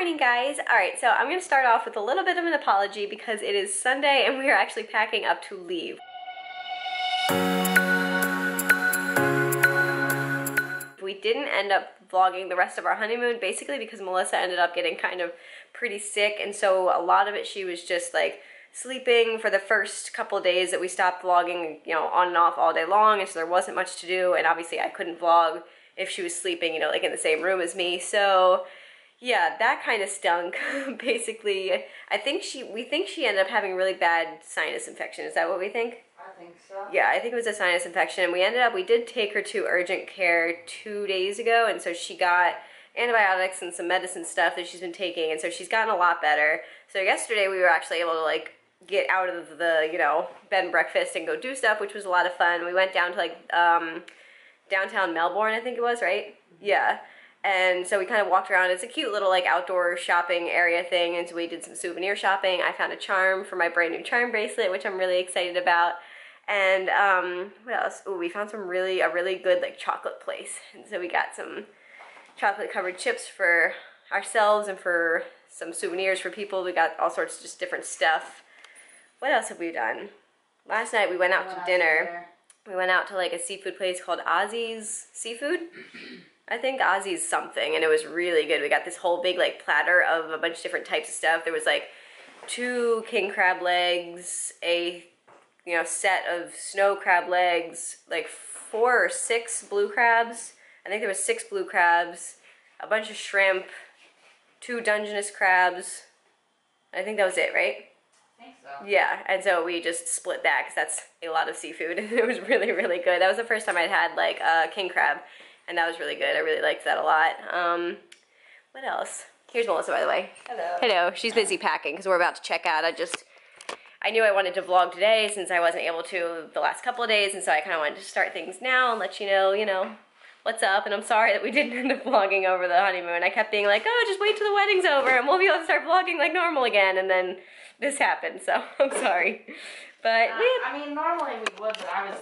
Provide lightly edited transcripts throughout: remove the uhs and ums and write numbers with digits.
morning, guys. All right, so I'm gonna start off with a little bit of an apology because it is Sunday and we are actually packing up to leave. We didn't end up vlogging the rest of our honeymoon, basically because Melissa ended up getting kind of pretty sick, and so a lot of it she was just like sleeping for the first couple of days that we stopped vlogging, you know, on and off all day long, and so there wasn't much to do, and obviously I couldn't vlog if she was sleeping, you know, like in the same room as me. So yeah, that kind of stunk. Basically, we think she ended up having really bad sinus infection. Is that what we think? I think so. Yeah, I think it was a sinus infection. We did take her to urgent care 2 days ago, and so she got antibiotics and some medicine stuff that she's been taking, and so she's gotten a lot better. So yesterday we were actually able to like get out of the, you know, bed and breakfast and go do stuff, which was a lot of fun. We went down to like downtown Melbourne, I think it was, right? Yeah. And so we kind of walked around. It's a cute little like outdoor shopping area thing, and so we did some souvenir shopping. I found a charm for my brand new charm bracelet, which I'm really excited about. And what else? Ooh, we found some a really good like chocolate place, and so we got some chocolate covered chips for ourselves and for some souvenirs for people. We got all sorts of just different stuff. What else have we done? Last night we went out to dinner. We went out to like a seafood place called Ozzie's Seafood. I think Ozzie's something, and it was really good. We got this whole big like platter of a bunch of different types of stuff. There was like 2 king crab legs, a, you know, set of snow crab legs, like 4 or 6 blue crabs. I think there was 6 blue crabs, a bunch of shrimp, 2 Dungeness crabs. I think that was it, right? I think so. Yeah, and so we just split that because that's a lot of seafood. It was really, really good. That was the first time I'd had like a king crab, and that was really good. I really liked that a lot. What else? Here's Melissa, by the way. Hello. Hello. She's busy packing because we're about to check out. I knew I wanted to vlog today since I wasn't able to the last couple of days, and so I kind of wanted to start things now and let you know, what's up. And I'm sorry that we didn't end up vlogging over the honeymoon. I kept being like, oh, just wait till the wedding's over and we'll be able to start vlogging like normal again, and then this happened, so I'm sorry. But normally we would, but I was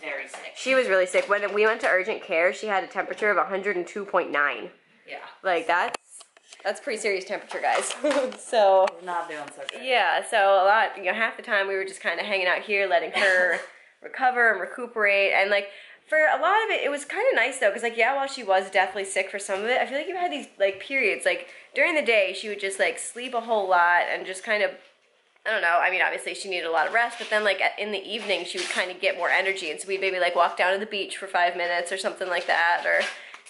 very sick. She was really sick. When we went to urgent care, she had a temperature of 102.9. Yeah. Like that's pretty serious temperature, guys. So we're not doing so good. Yeah, so a lot, you know, half the time we were just kind of hanging out here letting her recover and recuperate, and like for a lot of it, it was kind of nice, though, because, like, yeah, while she was definitely sick for some of it, I feel like you had these, like, periods. Like, during the day, she would just, like, sleep a whole lot and just kind of, I don't know, I mean, obviously she needed a lot of rest, but then, like, in the evening, she would kind of get more energy, and so we'd maybe, like, walk down to the beach for 5 minutes or something like that, or,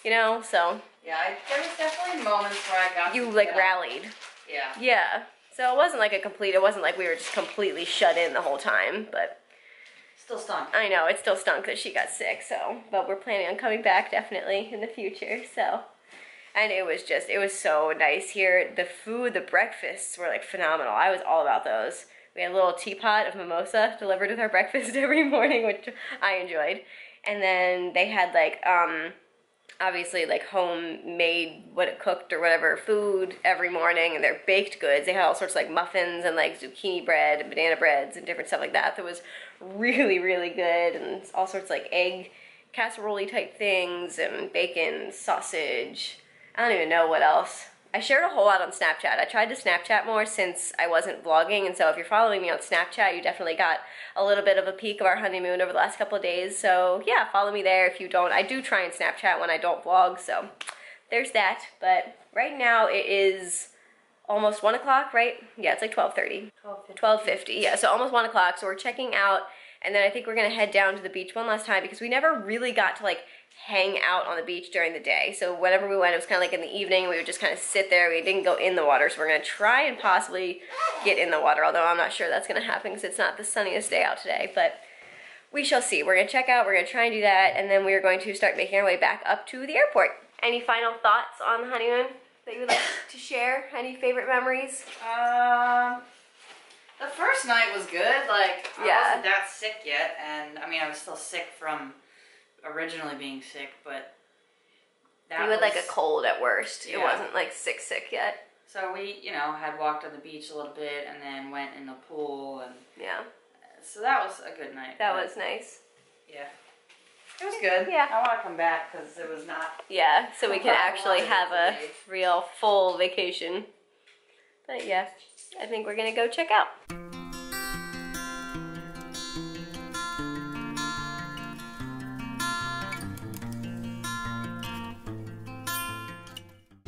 you know, so. Yeah, there was definitely moments where I got you, like, rallied. Yeah. Yeah. So it wasn't, like, it wasn't like we were just completely shut in the whole time, but. Still stunk. I know, it still stunk that she got sick, so, but we're planning on coming back definitely in the future, so. And it was so nice here. The food, the breakfasts were like phenomenal. I was all about those. We had a little teapot of mimosa delivered with our breakfast every morning, which I enjoyed. And then they had like, obviously like homemade, cooked or whatever food every morning, and their baked goods. They had all sorts of like muffins and like zucchini bread and banana breads and different stuff like that. That was really, really good, and all sorts of like egg casserole type things and bacon, sausage. I don't even know what else. I shared a whole lot on Snapchat. I tried to Snapchat more since I wasn't vlogging, and so if you're following me on Snapchat, you definitely got a little bit of a peek of our honeymoon over the last couple of days, so yeah, follow me there if you don't. I do try and Snapchat when I don't vlog, so there's that, but right now it is almost 1 o'clock, right? Yeah, it's like 12:30. 12:50, yeah, so almost 1 o'clock, so we're checking out, and then I think we're gonna head down to the beach one last time because we never really got to like hang out on the beach during the day. So whenever we went, it was kind of like in the evening, we would just kind of sit there. We didn't go in the water, so we're going to try and possibly get in the water, although I'm not sure that's going to happen because it's not the sunniest day out today, but we shall see. We're going to check out, we're going to try and do that, and then we're going to start making our way back up to the airport. Any final thoughts on the honeymoon that you would like to share? Any favorite memories? The first night was good. Like, yeah. I wasn't that sick yet, and I mean, I was still sick from originally being sick, but that you had like a cold at worst. Yeah. It wasn't like sick yet. So we, you know, had walked on the beach a little bit and then went in the pool, and yeah. So that was a good night. That was nice. Yeah. It was good. Yeah. I want to come back because it was not. Yeah, so we can actually have a real full vacation. But yeah, I think we're going to go check out.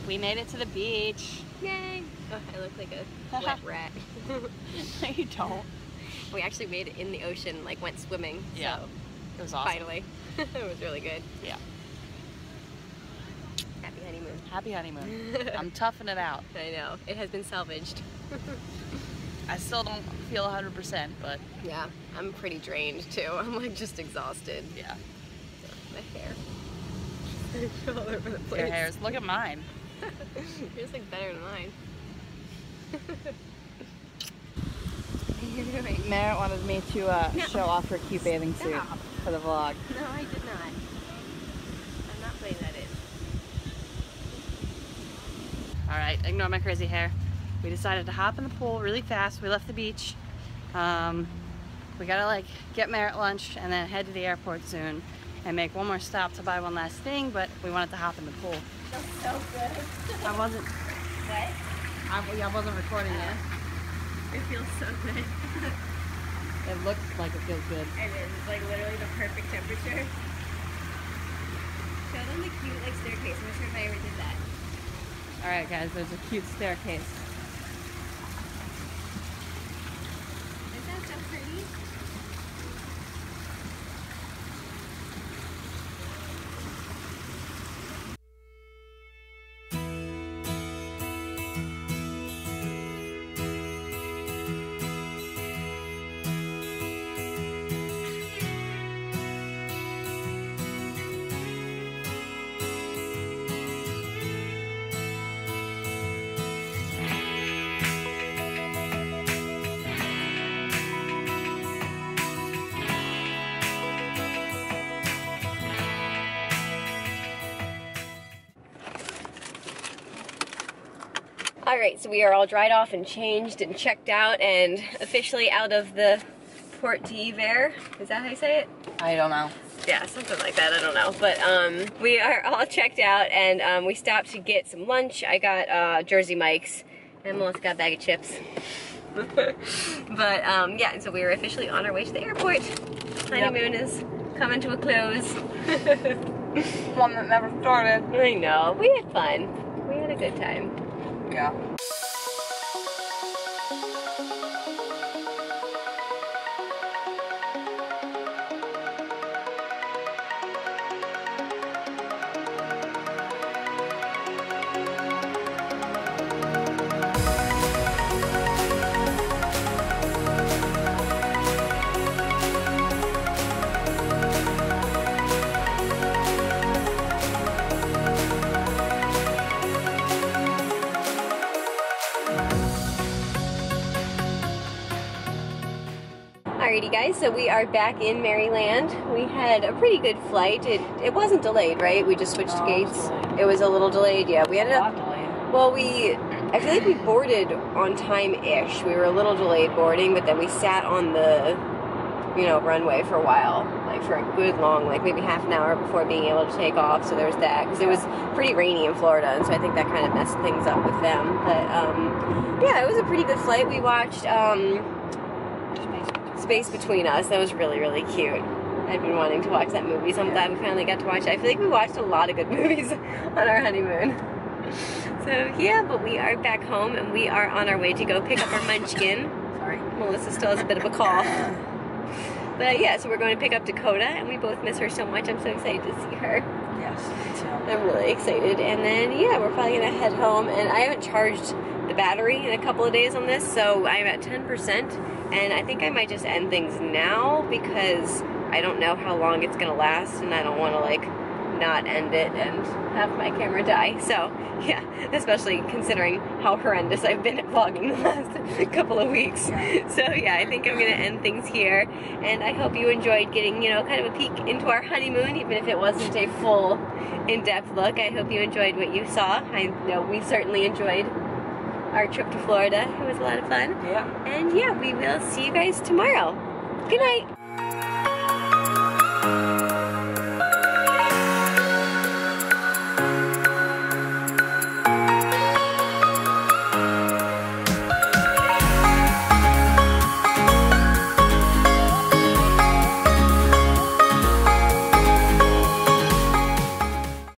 We made it to the beach. Yay. Oh, I look like a wet rat. No, you don't. We actually made it in the ocean, like went swimming. Yeah. So it was awesome. Finally. It was really good. Yeah. Happy honeymoon. Happy honeymoon. I'm toughing it out. I know. It has been salvaged. I still don't feel 100%, but. Yeah, I'm pretty drained too. I'm like just exhausted. Yeah. So, my hair. It's all over the place. Your hair's, look at mine. Yours looks better than mine. Merritt wanted me to show off her cute bathing suit for the vlog. No, I did not. I'm not putting that in. Alright, ignore my crazy hair. We decided to hop in the pool really fast. We left the beach. We gotta like get Merritt lunch and then head to the airport soon and make one more stop to buy one last thing, but we wanted to hop in the pool. That was so good. I wasn't. What? I wasn't recording it. It feels so good. It looks like it feels good. It is. It's like literally the perfect temperature. Show them the cute like staircase. I'm not sure if I ever did that. Alright guys, there's a cute staircase. Isn't that so pretty? Alright, so we are all dried off and changed and checked out and officially out of the port de verre. Is that how you say it? I don't know. Yeah, something like that, I don't know. But we are all checked out and we stopped to get some lunch. I got Jersey Mike's and Melissa got a bag of chips. But yeah, and so we were officially on our way to the airport. Honeymoon is coming to a close. One that never started. I know. We had fun. We had a good time. Yeah. Alrighty guys, so we are back in Maryland. We had a pretty good flight. It wasn't delayed, right? We just switched gates. It was a little delayed, yeah. We ended up, well, I feel like we boarded on time-ish. We were a little delayed boarding, but then we sat on the, you know, runway for a while, like for a good long, like maybe half an hour before being able to take off, so there was that, because it was pretty rainy in Florida, and so I think that kind of messed things up with them. But, yeah, it was a pretty good flight. We watched, Space Between Us. That was really, really cute. I'd been wanting to watch that movie, so I'm glad we finally got to watch it. I feel like we watched a lot of good movies on our honeymoon. So yeah, but we are back home and we are on our way to go pick up our munchkin. Sorry. Melissa still has a bit of a cough. But yeah, so we're going to pick up Dakota and we both miss her so much. I'm so excited to see her. Yes, me too. I'm really excited. And then yeah, we're probably going to head home and I haven't charged the battery in a couple of days on this, so I'm at 10%. And I think I might just end things now because I don't know how long it's gonna last and I don't wanna like not end it and have my camera die. So yeah, especially considering how horrendous I've been at vlogging the last couple of weeks. So yeah, I think I'm gonna end things here. And I hope you enjoyed getting, you know, kind of a peek into our honeymoon, even if it wasn't a full in-depth look. I hope you enjoyed what you saw. I know we certainly enjoyed our trip to Florida. It was a lot of fun. Yeah. And yeah, we will see you guys tomorrow. Good night.